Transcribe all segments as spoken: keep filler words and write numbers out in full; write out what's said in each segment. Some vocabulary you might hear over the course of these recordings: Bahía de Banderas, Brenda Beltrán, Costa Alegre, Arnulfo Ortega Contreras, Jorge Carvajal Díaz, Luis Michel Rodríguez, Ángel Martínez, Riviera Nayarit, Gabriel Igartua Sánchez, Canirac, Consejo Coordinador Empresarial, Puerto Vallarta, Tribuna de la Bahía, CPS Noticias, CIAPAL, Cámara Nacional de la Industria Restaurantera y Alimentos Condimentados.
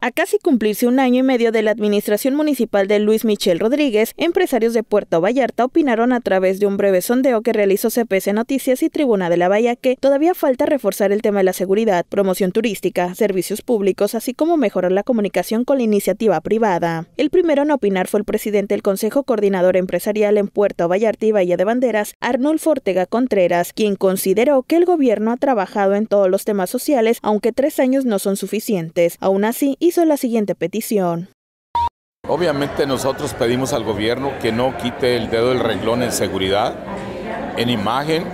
A casi cumplirse un año y medio de la administración municipal de Luis Michel Rodríguez, empresarios de Puerto Vallarta opinaron a través de un breve sondeo que realizó C P S Noticias y Tribuna de la Bahía que todavía falta reforzar el tema de la seguridad, promoción turística, servicios públicos, así como mejorar la comunicación con la iniciativa privada. El primero en opinar fue el presidente del Consejo Coordinador Empresarial en Puerto Vallarta y Bahía de Banderas, Arnulfo Ortega Contreras, quien consideró que el gobierno ha trabajado en todos los temas sociales, aunque tres años no son suficientes. Aún así, hizo la siguiente petición. Obviamente nosotros pedimos al gobierno que no quite el dedo del renglón en seguridad, en imagen,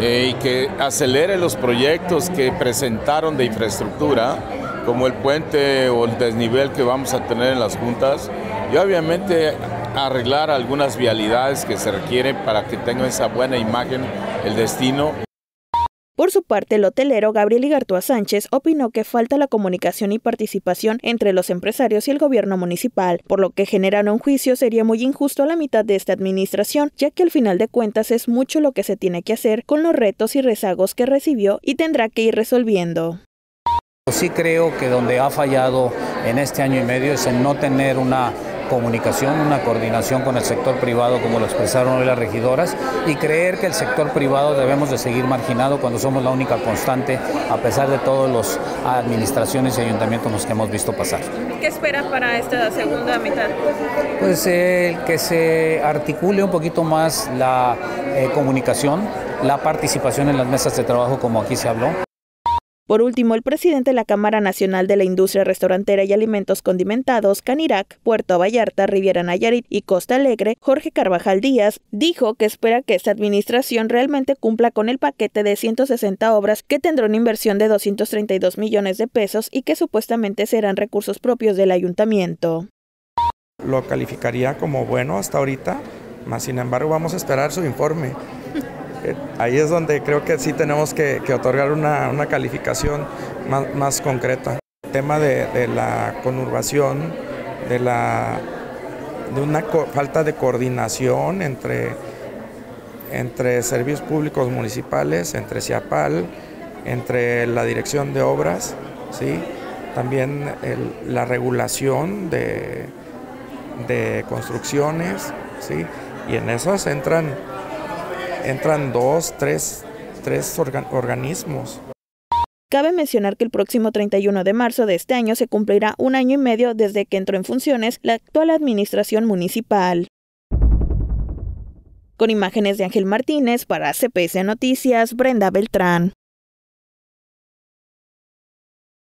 eh, y que acelere los proyectos que presentaron de infraestructura, como el puente o el desnivel que vamos a tener en las juntas, y obviamente arreglar algunas vialidades que se requieren para que tenga esa buena imagen el destino. Por su parte, el hotelero Gabriel Igartua Sánchez opinó que falta la comunicación y participación entre los empresarios y el gobierno municipal, por lo que generar un juicio sería muy injusto a la mitad de esta administración, ya que al final de cuentas es mucho lo que se tiene que hacer con los retos y rezagos que recibió y tendrá que ir resolviendo. Sí creo que donde ha fallado en este año y medio es en no tener una comunicación, una coordinación con el sector privado, como lo expresaron hoy las regidoras, y creer que el sector privado debemos de seguir marginado cuando somos la única constante, a pesar de todas las administraciones y ayuntamientos los que hemos visto pasar. ¿Qué esperas para esta segunda mitad? Pues eh, que se articule un poquito más la eh, comunicación, la participación en las mesas de trabajo, como aquí se habló. Por último, el presidente de la Cámara Nacional de la Industria Restaurantera y Alimentos Condimentados, Canirac, Puerto Vallarta, Riviera Nayarit y Costa Alegre, Jorge Carvajal Díaz, dijo que espera que esta administración realmente cumpla con el paquete de ciento sesenta obras que tendrá una inversión de doscientos treinta y dos millones de pesos y que supuestamente serán recursos propios del ayuntamiento. Lo calificaría como bueno hasta ahorita, mas sin embargo vamos a esperar su informe. Ahí es donde creo que sí tenemos que, que otorgar una, una calificación más, más concreta. El tema de, de la conurbación, de, la, de una co- falta de coordinación entre, entre servicios públicos municipales, entre CIAPAL, entre la dirección de obras, ¿sí? También el, la regulación de, de construcciones, ¿sí? Y en esas entran... Entran dos, tres, tres organ organismos. Cabe mencionar que el próximo treinta y uno de marzo de este año se cumplirá un año y medio desde que entró en funciones la actual administración municipal. Con imágenes de Ángel Martínez para C P S Noticias, Brenda Beltrán.